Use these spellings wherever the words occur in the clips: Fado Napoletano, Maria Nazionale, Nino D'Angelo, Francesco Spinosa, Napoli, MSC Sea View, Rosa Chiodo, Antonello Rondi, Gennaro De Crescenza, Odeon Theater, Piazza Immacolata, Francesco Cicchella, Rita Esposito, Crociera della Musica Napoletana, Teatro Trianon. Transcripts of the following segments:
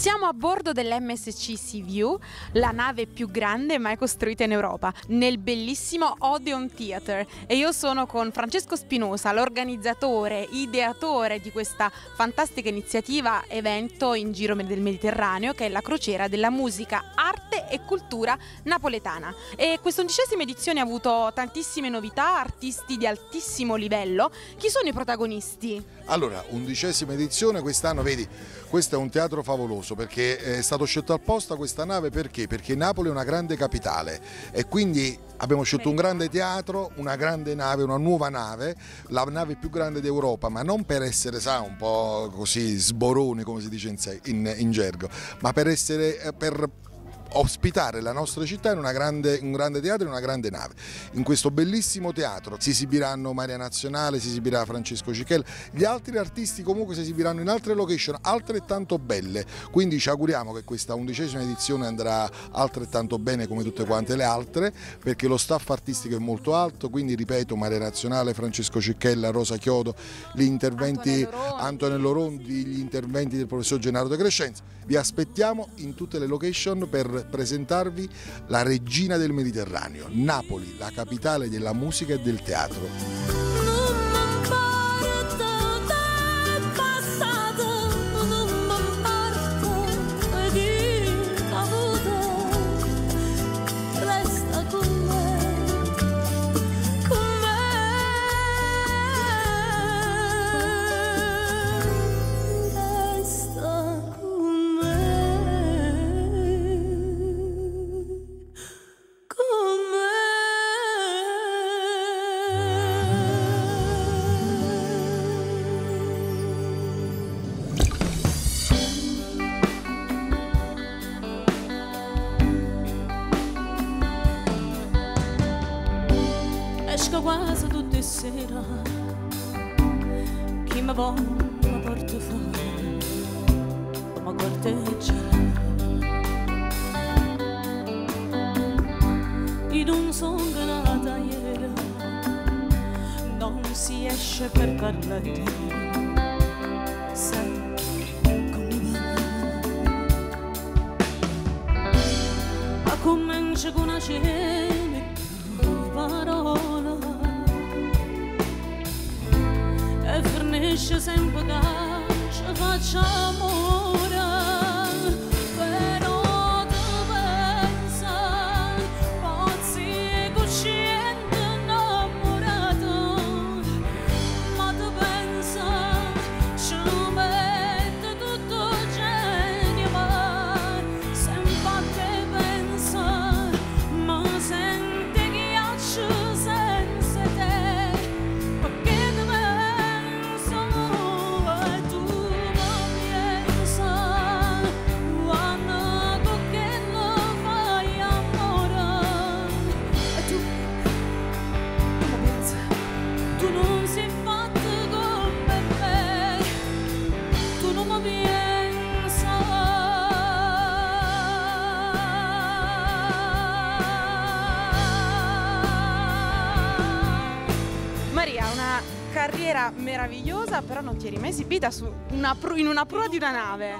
Siamo a bordo dell'MSC Sea View, la nave più grande mai costruita in Europa, nel bellissimo Odeon Theater, e io sono con Francesco Spinosa, l'organizzatore, ideatore di questa fantastica iniziativa, evento in giro del Mediterraneo, che è la Crociera della Musica, Arte e Cultura Napoletana. E questa 11ª edizione ha avuto tantissime novità, artisti di altissimo livello. Chi sono i protagonisti? Allora, 11ª edizione, quest'anno vedi, questo è un teatro favoloso perché è stato scelto apposta questa nave perché Napoli è una grande capitale e quindi abbiamo scelto un grande teatro, una grande nave, una nuova nave, la nave più grande d'Europa, ma non per essere, sa, un po' così sboroni come si dice in gergo, ma per essere, per ospitare la nostra città in un grande teatro, in una grande nave. In questo bellissimo teatro si esibiranno Maria Nazionale, si esibirà Francesco Cicchella, gli altri artisti comunque si esibiranno in altre location altrettanto belle, quindi ci auguriamo che questa 11ª edizione andrà altrettanto bene come tutte quante le altre, perché lo staff artistico è molto alto, quindi ripeto, Maria Nazionale, Francesco Cicchella, Rosa Chiodo, gli interventi Antonello Rondi, gli interventi del professor Gennaro De Crescenza. Vi aspettiamo in tutte le location per presentarvi la regina del Mediterraneo, Napoli, la capitale della musica e del teatro. Esco quasi tutte sera, chi mi vuole mi porta fuori, mi corteggia. In un sogno nella tagliera non si esce per parlare, sai come va. Ma comincia con una cena parola e fornisce sempre che ci facciamo ora, però tu pensa pazzi cosciente innamorato, ma tu pensa ci mette tutto genio, ma sempre a te pensa, ma sempre carriera meravigliosa, però non ti eri mai esibita in una prua di una nave.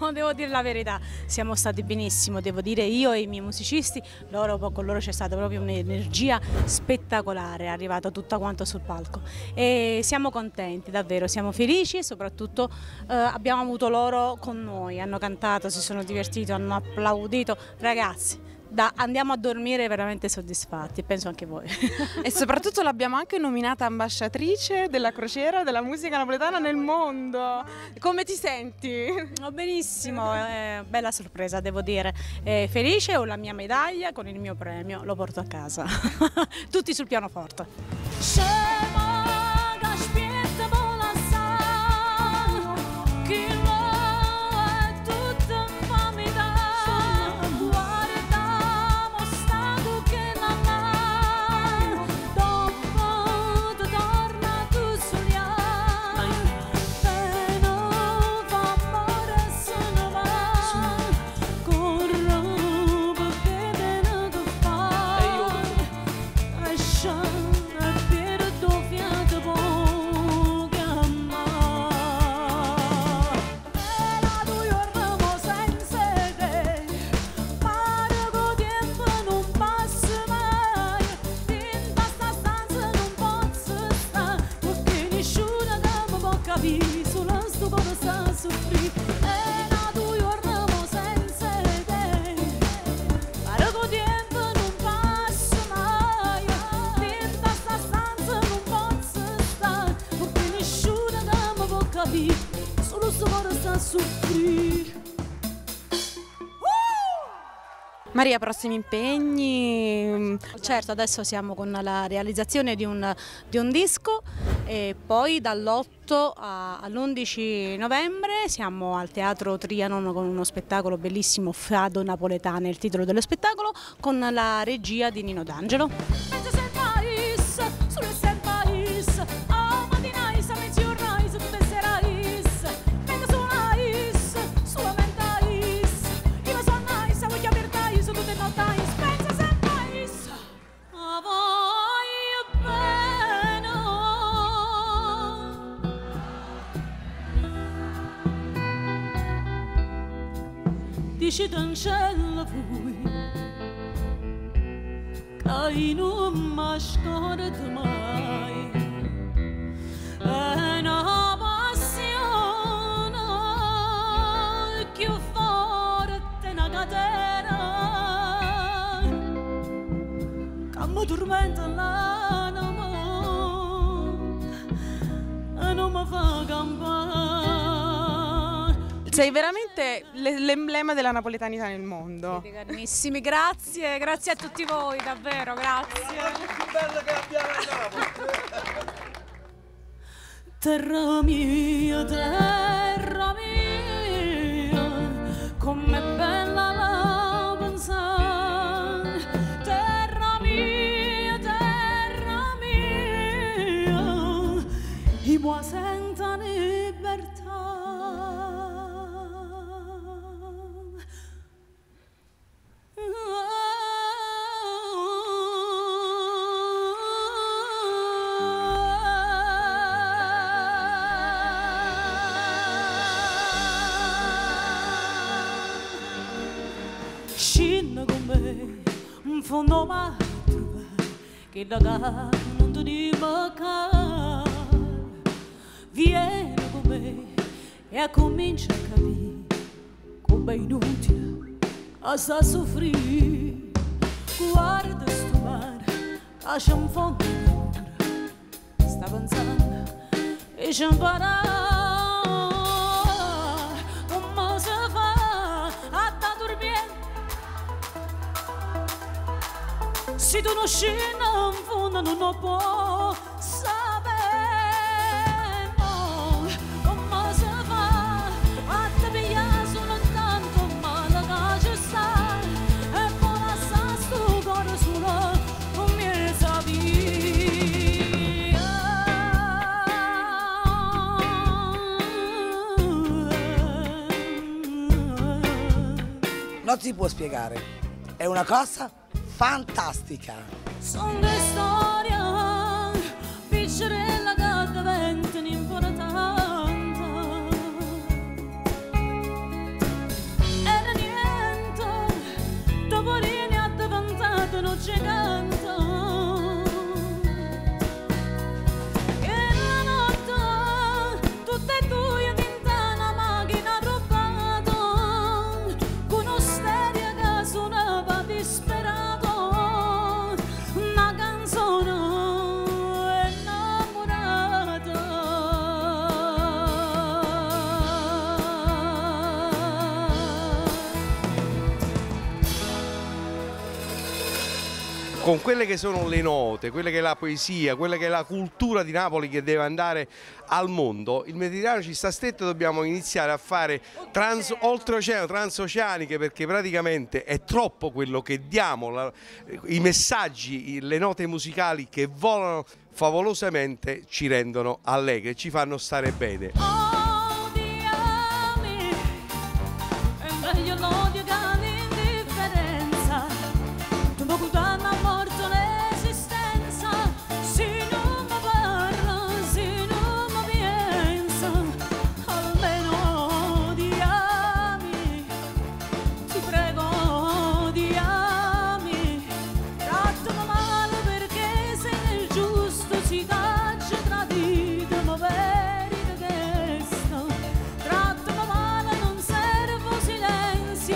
No, devo dire la verità, siamo stati benissimo, devo dire, io e i miei musicisti, con loro c'è stata proprio un'energia spettacolare, è arrivata tutta quanto sul palco e siamo contenti, davvero, siamo felici e soprattutto abbiamo avuto loro con noi, hanno cantato, si sono divertiti, hanno applaudito, ragazzi. Andiamo a dormire veramente soddisfatti, penso anche voi. E soprattutto l'abbiamo anche nominata ambasciatrice della Crociera della Musica Napoletana nel mondo. Come ti senti? Benissimo, bella sorpresa devo dire. Felice, ho la mia medaglia con il mio premio, lo porto a casa. Tutti sul pianoforte. Shine, I feel the door. a soffrir. Maria, prossimi impegni? Certo, adesso siamo con la realizzazione di un disco e poi dall'8 all'11 novembre siamo al Teatro Trianon con uno spettacolo bellissimo, Fado Napoletano, il titolo dello spettacolo, con la regia di Nino D'Angelo. Dici D'Angelo vuoi che non mi scordi mai, è una passione più forte una catena che mi tormenta l'anima e non mi fa campare. Sei veramente l'emblema della napoletanità nel mondo. Siete carissimi, grazie, grazie a tutti voi, davvero, grazie. È la cosa più bella che abbiamo a Napoli. Terra mia, com'è bella la pensare. Terra mia, i buoni senza libertà. Scinna con me, in fondo ma trovare che la gara non ti dimmancare. Vieni con me e comincia a capire com'è inutile a sta soffrire. Guarda sto mare, lascia un fondo d'ora, sta pensando e c'è un parare. Se tu non scendi in fondo non lo puoi sapere, come si fa a te pigliare solo tanto male che ci sta e poi lasciare sto cuore solo non mi sapere. Non si può spiegare, è una cosa fantastica! Sono le storie, piccerella che diventano importanti. Era niente, dopo lì ha diventato un gigante. Con quelle che sono le note, quella che è la poesia, quella che è la cultura di Napoli che deve andare al mondo, il Mediterraneo ci sta stretto e dobbiamo iniziare a fare oltreoceano, transoceaniche, perché praticamente è troppo quello che diamo, i messaggi, le note musicali che volano favolosamente ci rendono allegri, ci fanno stare bene.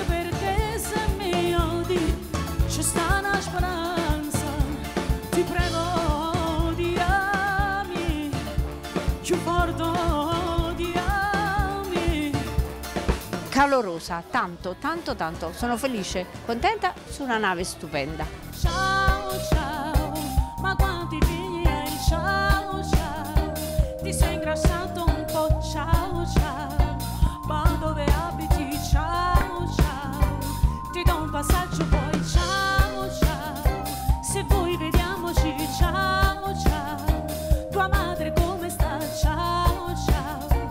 Perché calorosa, tanto, tanto, tanto. Sono felice, contenta su una nave stupenda. Ciao, ciao, ma quanti figli hai? Ciao, ciao, ti sei ingrassato un po', ciao, ciao, ma dove abiti? Ciao, ciao, ti do un passaggio poi, ciao, ciao, se vuoi vediamoci, ciao, ciao, tua madre come sta? Ciao, ciao,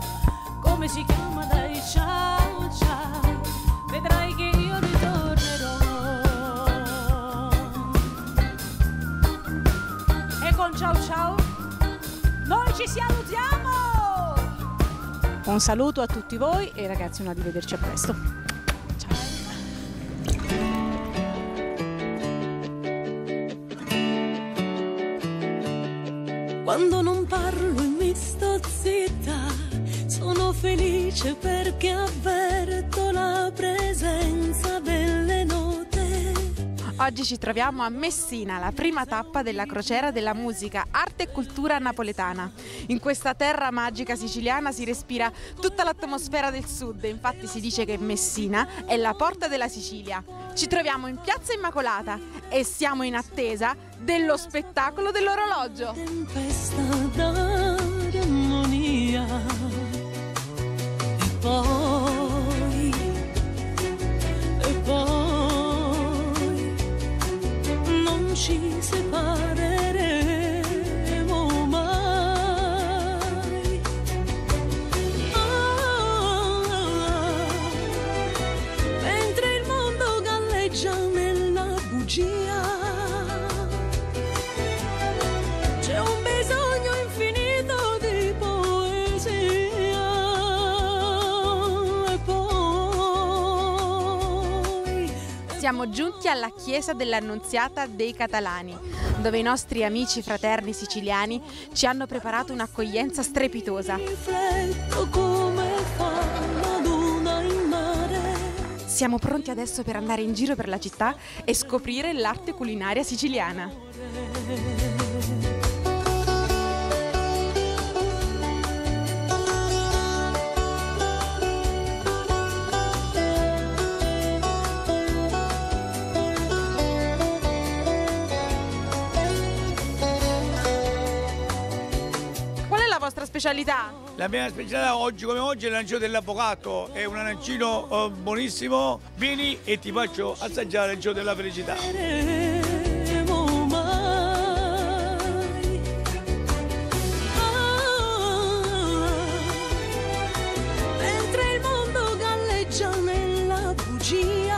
come si chiama? Dai, ciao, ciao, vedrai che io ritornerò. E con ciao ciao noi ci salutiamo. Un saluto a tutti voi e ragazzi, un arrivederci a presto. Quando non parlo e mi sto zitta, sono felice perché avverto la presenza delle note. Oggi ci troviamo a Messina, la prima tappa della Crociera della Musica, Arte e Cultura Napoletana. In questa terra magica siciliana si respira tutta l'atmosfera del sud, infatti si dice che Messina è la porta della Sicilia. Ci troviamo in Piazza Immacolata e siamo in attesa dello spettacolo dell'orologio. Tempesta d'armonia e poi non ci separeremo mai. Mentre il mondo galleggia nella bugia, siamo giunti alla chiesa dell'Annunziata dei Catalani, dove i nostri amici fraterni siciliani ci hanno preparato un'accoglienza strepitosa. Siamo pronti adesso per andare in giro per la città e scoprire l'arte culinaria siciliana. Specialità. La mia specialità oggi come oggi è l'arancino dell'avvocato, è un arancino buonissimo, vieni e ti faccio assaggiare l'arancino della felicità. Mentre il mondo galleggia nella bugia.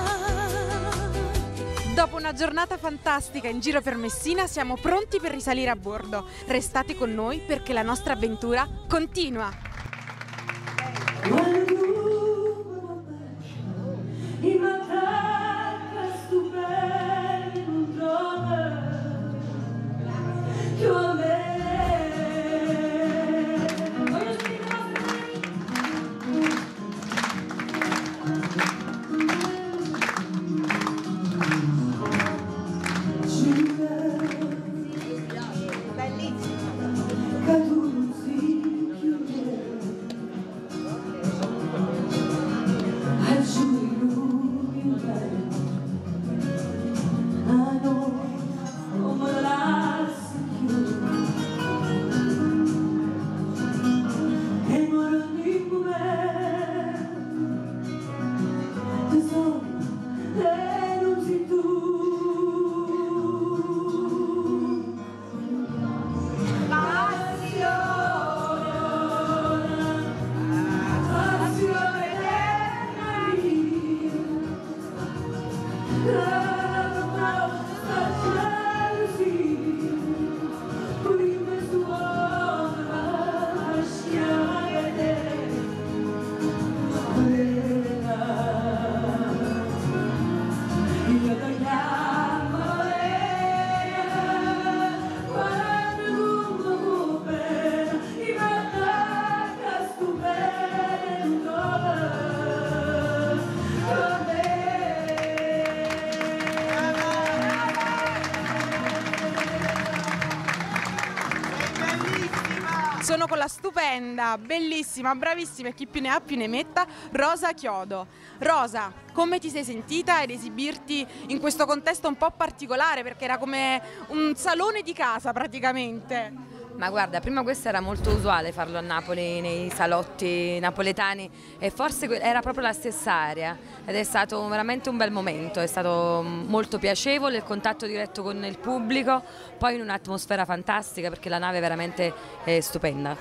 Dopo una giornata fantastica in giro per Messina siamo pronti per risalire a bordo. Restate con noi perché la nostra avventura continua. sono con la stupenda, bellissima, bravissima e chi più ne ha più ne metta, Rosa Chiodo. Rosa, come ti sei sentita ad esibirti in questo contesto un po' particolare, perché era come un salone di casa praticamente? Ma guarda, prima questo era molto usuale farlo a Napoli, nei salotti napoletani, e forse era proprio la stessa area ed è stato veramente un bel momento, è stato molto piacevole il contatto diretto con il pubblico, poi in un'atmosfera fantastica perché la nave veramente è stupenda.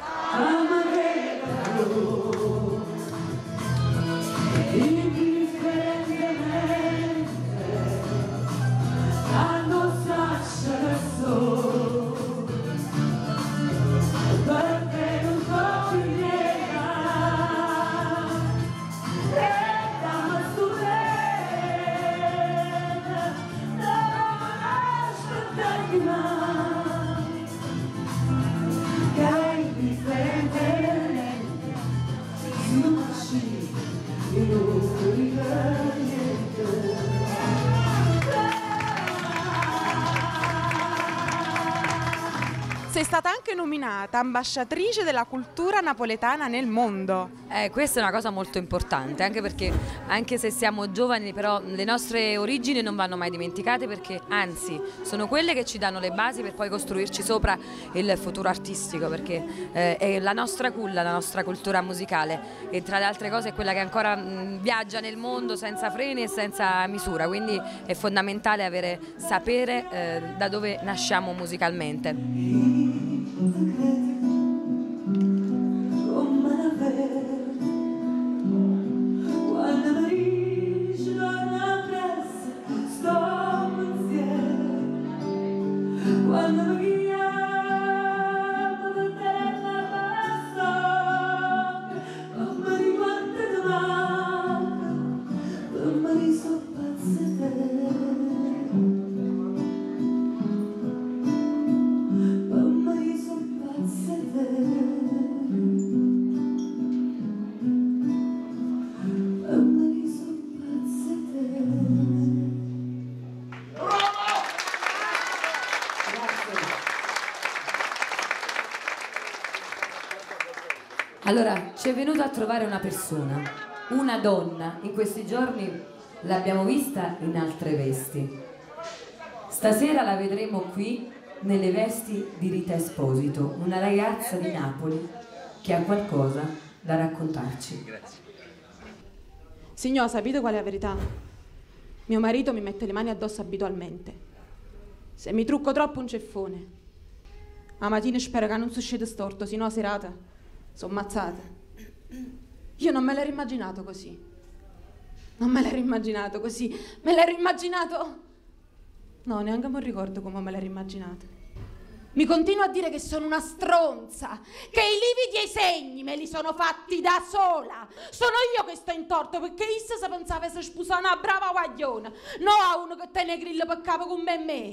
Sei stata anche nominata ambasciatrice della cultura napoletana nel mondo. Questa è una cosa molto importante, anche perché anche se siamo giovani, però le nostre origini non vanno mai dimenticate, perché anzi sono quelle che ci danno le basi per poi costruirci sopra il futuro artistico, perché è la nostra culla, la nostra cultura musicale, e tra le altre cose è quella che ancora viaggia nel mondo senza freni e senza misura, quindi è fondamentale avere, sapere da dove nasciamo musicalmente. Allora, ci è venuto a trovare una persona, una donna, in questi giorni l'abbiamo vista in altre vesti. Stasera la vedremo qui nelle vesti di Rita Esposito, una ragazza di Napoli che ha qualcosa da raccontarci. Grazie. Signora, sapete qual è la verità? Mio marito mi mette le mani addosso abitualmente. Se mi trucco troppo un ceffone. A mattina spero che non succeda storto, sino a serata. Sono ammazzata. Io non me l'ero immaginato così. Non me l'ero immaginato così. Me l'ero immaginato... No, neanche mi ricordo come me l'ero immaginato. Mi continuo a dire che sono una stronza, che i lividi e i segni me li sono fatti da sola. Sono io che sto in torto, perché essa si pensava che si sposava una brava guagliona, no a uno che te ne grilla per capo come me.